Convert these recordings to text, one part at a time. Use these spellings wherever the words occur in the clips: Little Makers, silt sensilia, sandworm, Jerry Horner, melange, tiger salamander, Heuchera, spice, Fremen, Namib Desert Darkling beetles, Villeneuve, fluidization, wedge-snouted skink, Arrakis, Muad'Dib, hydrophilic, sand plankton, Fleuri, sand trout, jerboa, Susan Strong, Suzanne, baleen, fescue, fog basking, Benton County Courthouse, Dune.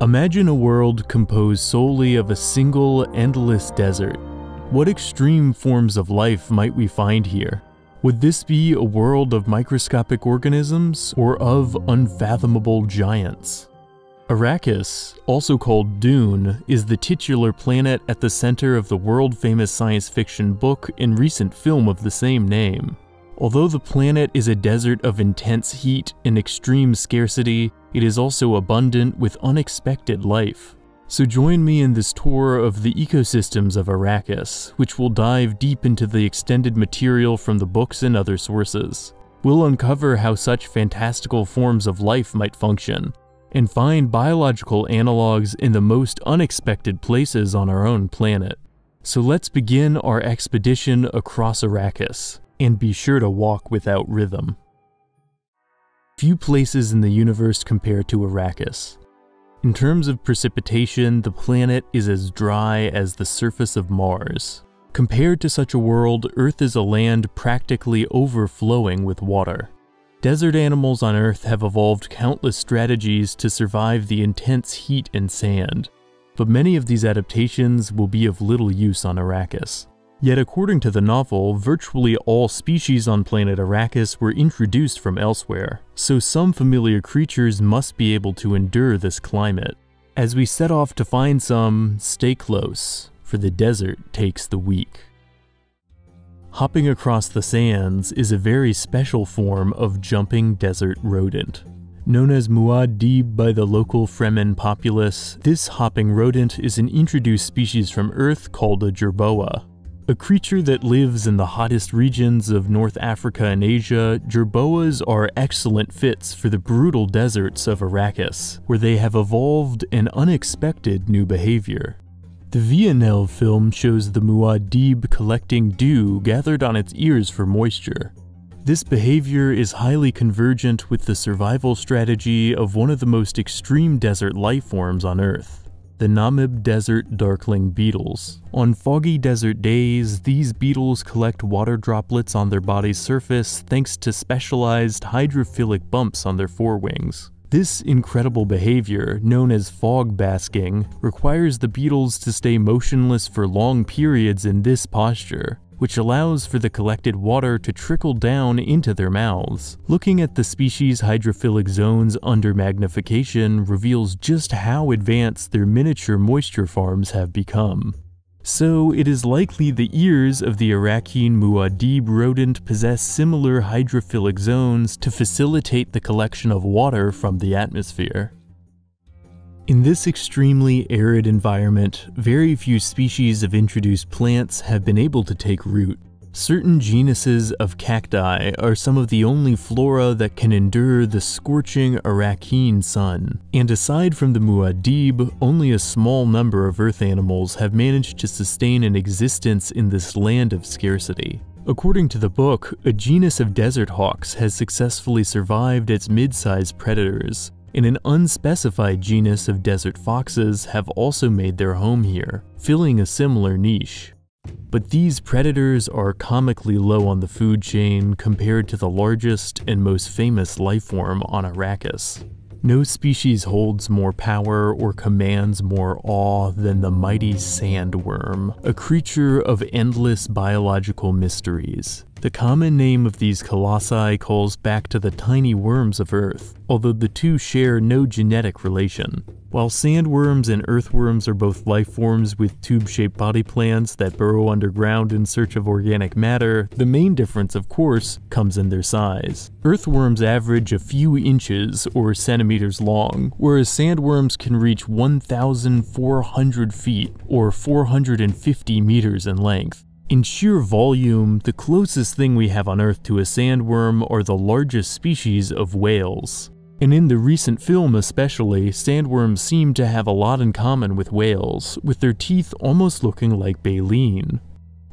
Imagine a world composed solely of a single, endless desert. What extreme forms of life might we find here? Would this be a world of microscopic organisms or of unfathomable giants? Arrakis, also called Dune, is the titular planet at the center of the world-famous science fiction book and recent film of the same name. Although the planet is a desert of intense heat and extreme scarcity, it is also abundant with unexpected life. So join me in this tour of the ecosystems of Arrakis, which will dive deep into the extended material from the books and other sources. We'll uncover how such fantastical forms of life might function, and find biological analogs in the most unexpected places on our own planet. So let's begin our expedition across Arrakis, and be sure to walk without rhythm. Few places in the universe compare to Arrakis. In terms of precipitation, the planet is as dry as the surface of Mars. Compared to such a world, Earth is a land practically overflowing with water. Desert animals on Earth have evolved countless strategies to survive the intense heat and sand, but many of these adaptations will be of little use on Arrakis. Yet according to the novel, virtually all species on planet Arrakis were introduced from elsewhere, so some familiar creatures must be able to endure this climate. As we set off to find some, stay close, for the desert takes the weak. Hopping across the sands is a very special form of jumping desert rodent. Known as Muad'Dib by the local Fremen populace, this hopping rodent is an introduced species from Earth called a jerboa. A creature that lives in the hottest regions of North Africa and Asia, jerboas are excellent fits for the brutal deserts of Arrakis, where they have evolved an unexpected new behavior. The Villeneuve film shows the Muad'Dib collecting dew gathered on its ears for moisture. This behavior is highly convergent with the survival strategy of one of the most extreme desert life forms on Earth, the Namib Desert Darkling beetles. On foggy desert days, these beetles collect water droplets on their body's surface thanks to specialized hydrophilic bumps on their forewings. This incredible behavior, known as fog basking, requires the beetles to stay motionless for long periods in this posture, which allows for the collected water to trickle down into their mouths. Looking at the species' hydrophilic zones under magnification reveals just how advanced their miniature moisture farms have become. So it is likely the ears of the Arrakis Muad'Dib rodent possess similar hydrophilic zones to facilitate the collection of water from the atmosphere. In this extremely arid environment, very few species of introduced plants have been able to take root. Certain genuses of cacti are some of the only flora that can endure the scorching Arrakis sun, and aside from the Muad'Dib, only a small number of earth animals have managed to sustain an existence in this land of scarcity. According to the book, a genus of desert hawks has successfully survived its mid-sized predators, and an unspecified genus of desert foxes have also made their home here, filling a similar niche. But these predators are comically low on the food chain compared to the largest and most famous life form on Arrakis. No species holds more power or commands more awe than the mighty sandworm, a creature of endless biological mysteries. The common name of these colossi calls back to the tiny worms of Earth, although the two share no genetic relation. While sandworms and earthworms are both life forms with tube-shaped body plans that burrow underground in search of organic matter, the main difference, of course, comes in their size. Earthworms average a few inches or centimeters long, whereas sandworms can reach 1,400 feet or 450 meters in length. In sheer volume, the closest thing we have on Earth to a sandworm are the largest species of whales. And in the recent film especially, sandworms seem to have a lot in common with whales, with their teeth almost looking like baleen.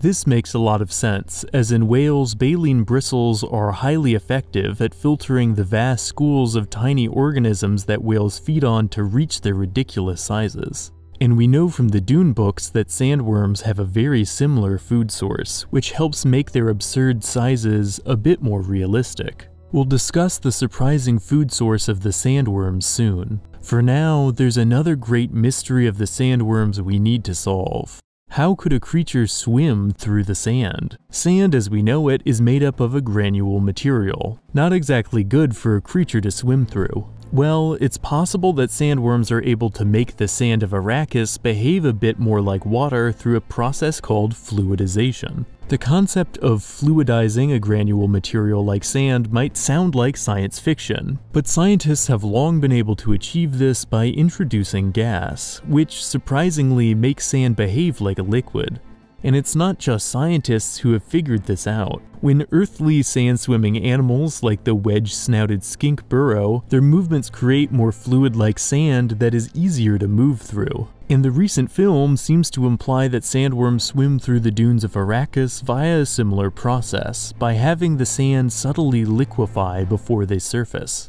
This makes a lot of sense, as in whales, baleen bristles are highly effective at filtering the vast schools of tiny organisms that whales feed on to reach their ridiculous sizes. And we know from the Dune books that sandworms have a very similar food source, which helps make their absurd sizes a bit more realistic. We'll discuss the surprising food source of the sandworms soon. For now, there's another great mystery of the sandworms we need to solve. How could a creature swim through the sand? Sand, as we know it, is made up of a granule material. Not exactly good for a creature to swim through. Well, it's possible that sandworms are able to make the sand of Arrakis behave a bit more like water through a process called fluidization. The concept of fluidizing a granule material like sand might sound like science fiction, but scientists have long been able to achieve this by introducing gas, which surprisingly makes sand behave like a liquid. And it's not just scientists who have figured this out. When earthly sand-swimming animals like the wedge-snouted skink burrow, their movements create more fluid-like sand that is easier to move through. And the recent film seems to imply that sandworms swim through the dunes of Arrakis via a similar process, by having the sand subtly liquefy before they surface.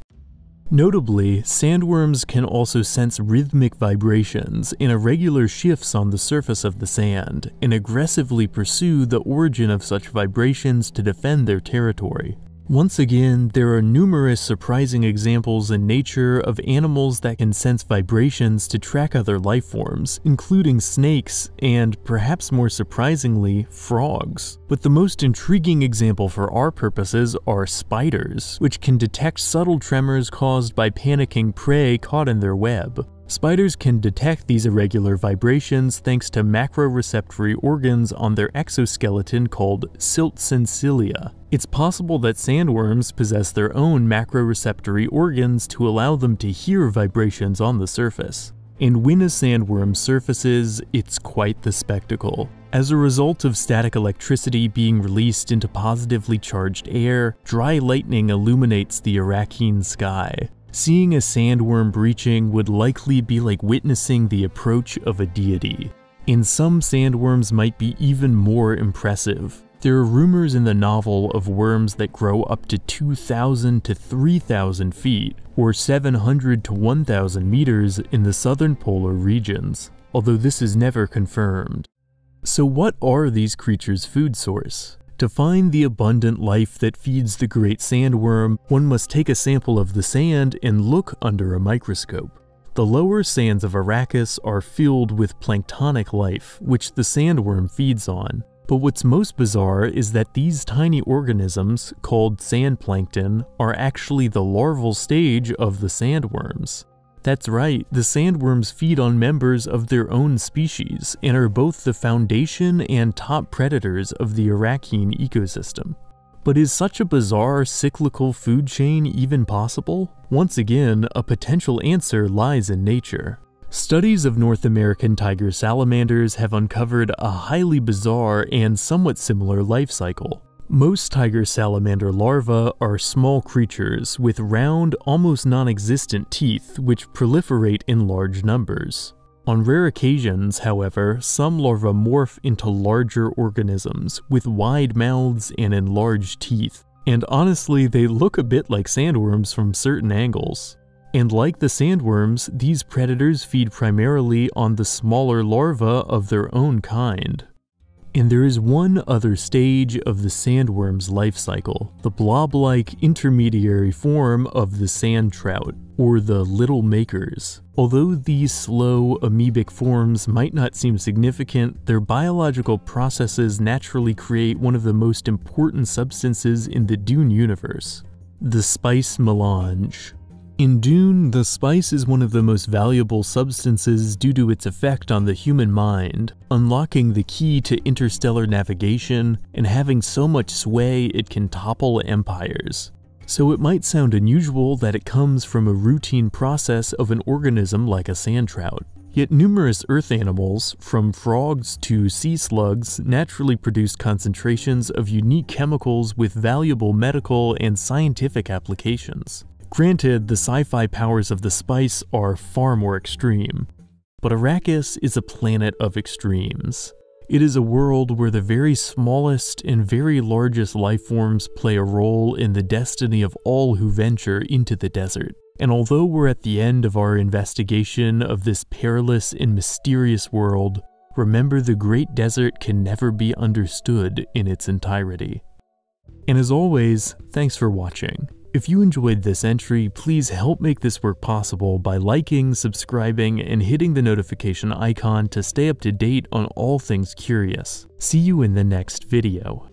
Notably, sandworms can also sense rhythmic vibrations and irregular shifts on the surface of the sand, and aggressively pursue the origin of such vibrations to defend their territory. Once again, there are numerous surprising examples in nature of animals that can sense vibrations to track other life forms, including snakes and, perhaps more surprisingly, frogs. But the most intriguing example for our purposes are spiders, which can detect subtle tremors caused by panicking prey caught in their web. Spiders can detect these irregular vibrations thanks to macroreceptory organs on their exoskeleton called silt sensilia. It's possible that sandworms possess their own macroreceptory organs to allow them to hear vibrations on the surface. And when a sandworm surfaces, it's quite the spectacle. As a result of static electricity being released into positively charged air, dry lightning illuminates the Arrakis sky. Seeing a sandworm breaching would likely be like witnessing the approach of a deity. And some sandworms might be even more impressive. There are rumors in the novel of worms that grow up to 2,000 to 3,000 feet, or 700 to 1,000 meters in the southern polar regions, although this is never confirmed. So what are these creatures' food source? To find the abundant life that feeds the great sandworm, one must take a sample of the sand and look under a microscope. The lower sands of Arrakis are filled with planktonic life, which the sandworm feeds on. But what's most bizarre is that these tiny organisms, called sand plankton, are actually the larval stage of the sandworms. That's right, the sandworms feed on members of their own species and are both the foundation and top predators of the Arrakis ecosystem. But is such a bizarre cyclical food chain even possible? Once again, a potential answer lies in nature. Studies of North American tiger salamanders have uncovered a highly bizarre and somewhat similar life cycle. Most tiger salamander larvae are small creatures with round, almost non-existent teeth which proliferate in large numbers. On rare occasions, however, some larvae morph into larger organisms with wide mouths and enlarged teeth, and honestly, they look a bit like sandworms from certain angles. And like the sandworms, these predators feed primarily on the smaller larvae of their own kind. And there is one other stage of the sandworm's life cycle, the blob-like intermediary form of the sand trout, or the Little Makers. Although these slow, amoebic forms might not seem significant, their biological processes naturally create one of the most important substances in the Dune universe, the spice melange. In Dune, the spice is one of the most valuable substances due to its effect on the human mind, unlocking the key to interstellar navigation and having so much sway it can topple empires. So it might sound unusual that it comes from a routine process of an organism like a sand trout. Yet numerous earth animals, from frogs to sea slugs, naturally produce concentrations of unique chemicals with valuable medical and scientific applications. Granted, the sci-fi powers of the spice are far more extreme, but Arrakis is a planet of extremes. It is a world where the very smallest and very largest life forms play a role in the destiny of all who venture into the desert. And although we're at the end of our investigation of this perilous and mysterious world, remember the Great Desert can never be understood in its entirety. And as always, thanks for watching. If you enjoyed this entry, please help make this work possible by liking, subscribing, and hitting the notification icon to stay up to date on all things curious. See you in the next video.